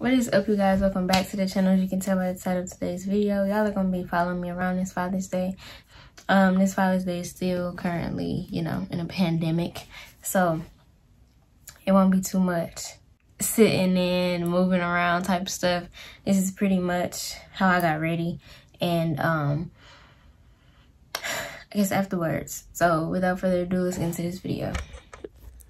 What is up, you guys? Welcome back to the channel. As you can tell by the title of today's video, y'all are gonna be following me around this Father's Day. This Father's Day is still currently, you know, in a pandemic, so it won't be too much sitting in, moving around type of stuff. This is pretty much how I got ready, and I guess afterwards. So without further ado, let's get into this video.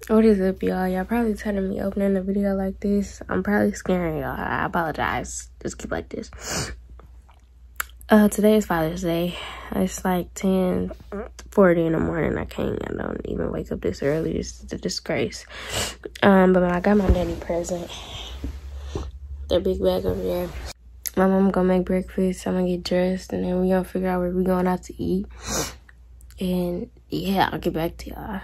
What is up, y'all? Y'all probably tired of me opening a video like this. I'm probably scaring y'all. I apologize. Just keep like this. Today is Father's Day. It's like 10:40 in the morning. I don't even wake up this early. This is a disgrace. But I got my daddy present. The big bag over there. My mom gonna make breakfast. I'm gonna get dressed, and then we gonna figure out where we going out to eat. And yeah, I'll get back to y'all.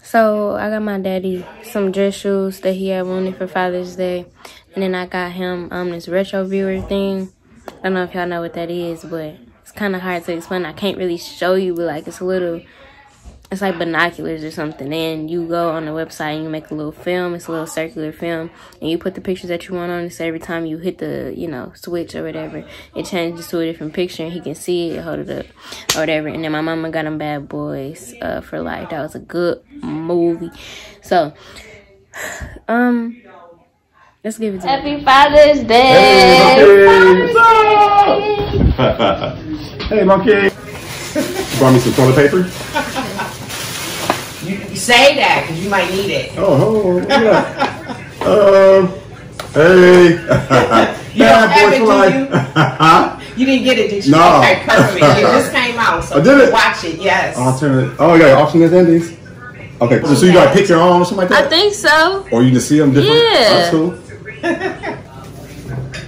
So I got my daddy some dress shoes that he had wanted for Father's Day, and then I got him this retro viewer thing. I don't know if y'all know what that is, but it's kind of hard to explain. I can't really show you, but like it's like binoculars or something. And you go on the website and you make a little film. It's a little circular film, and you put the pictures that you want on it. So every time you hit the switch or whatever, it changes to a different picture, and he can see it, hold it up, or whatever. And then my mama got him Bad Boys for Life. That was a good movie. So let's give it to Happy Father's Day. Hey, monkey. Hey, monkey. Brought me some toilet paper. You say that because you might need it. Oh, yeah. Hey. You don't have it, do you? You didn't get it, did you? No. Okay, perfect. It just came out, so watch it. Yes. Alternate. Oh, yeah. Alternate endings. Okay, so you gotta pick your own or something like that? I think so. Or you can see them different? Yeah. That's cool.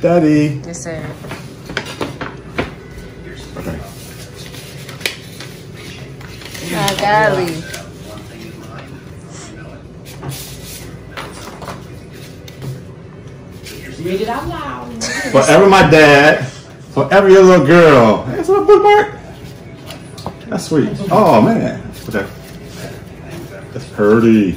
Daddy. Yes, sir. Okay. My golly. Read it out loud. Forever my dad. Forever your little girl. That's a little bookmark. That's sweet. Oh, man. Okay. That's pretty.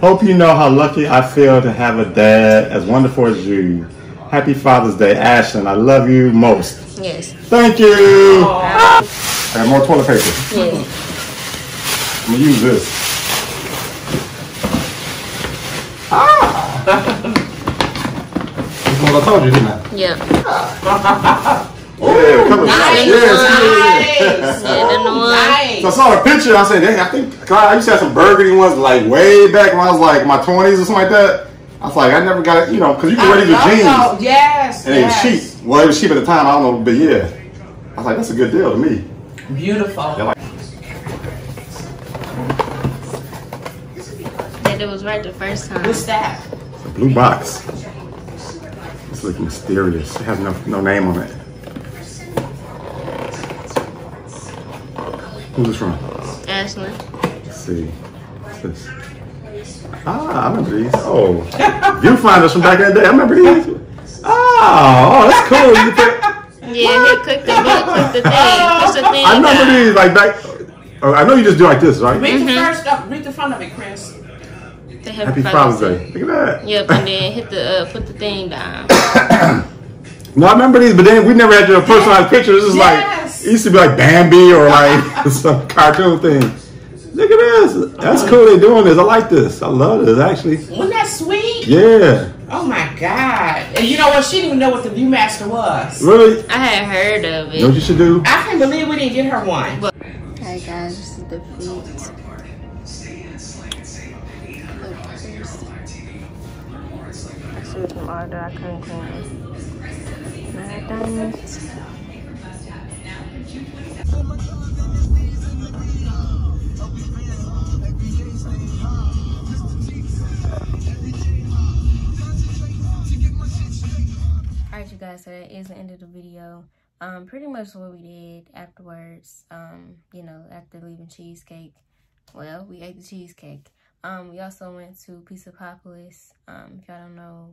Hope you know how lucky I feel to have a dad as wonderful as you. Happy Father's Day, Ashlyn. I love you most. Yes. Thank you. Aww. I got more toilet paper. Yes. I'm gonna use this. Ah! This is what I told you, didn't I? Yeah. Ah. Oh, yeah, cover nice. Yes. Nice. Yeah, so I saw a picture. I said, "Dang, I think God, I used to have some burgundy ones like way back when I was like my 20s or something like that." I was like, "I never got it, you know, because you can wear these with jeans." So. Yes, and it was cheap. Well, it was cheap at the time. I don't know, but yeah, I was like, "That's a good deal to me." Beautiful. Like, and it was right the first time. What's that? It's a blue box. It's like mysterious. It has no name on it. Who's this from? Ashlyn. Let's see. What's this? Ah, I remember these. Oh. Viewfinders from back in the day. I remember these. Oh, that's cool. You put, yeah, what? He clicked the book, clicked the thing. That's the thing. I remember these. Like back. I know you just do like this, right? Read the first up. Read the front of it, Chris. Happy Father's Day. Look at that. Yep, and then hit the put the thing down. No, I remember these, but then we never had your personalized pictures. It's like it used to be like Bambi or like some cartoon thing. Look at this. That's cool. They're doing this. I like this. I love this actually. Wasn't that sweet? Yeah. Oh my God. And you know what? She didn't even know what the ViewMaster was. Really? I had heard of it. You know what you should do? I can't believe we didn't get her one. But hey guys, this is the feet. From order, I couldn't clean it. My diamonds. Alright, you guys, so that is the end of the video. Pretty much what we did afterwards. You know, after leaving Cheesecake. Well, we ate the cheesecake. We also went to Pizza Popolis. If y'all don't know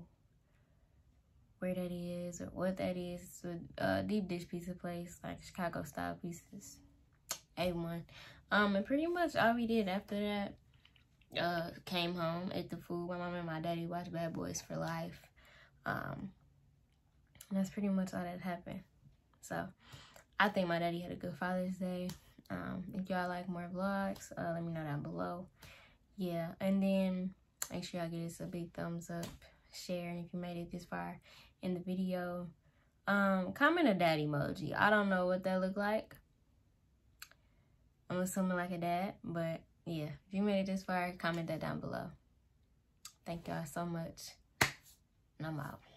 where that is or what that is, it's a deep dish pizza place, like Chicago style pizzas, A1. And pretty much all we did after that came home, ate the food. My mom and my daddy watched Bad Boys for Life. And that's pretty much all that happened. So I think my daddy had a good Father's Day. If y'all like more vlogs, let me know down below. Yeah, and then make sure y'all give us a big thumbs up, share, and if you made it this far in the video, comment a dad emoji. I don't know what that look like. I'm assuming like a dad, but yeah, if you made it this far, comment that down below. Thank y'all so much, and I'm out.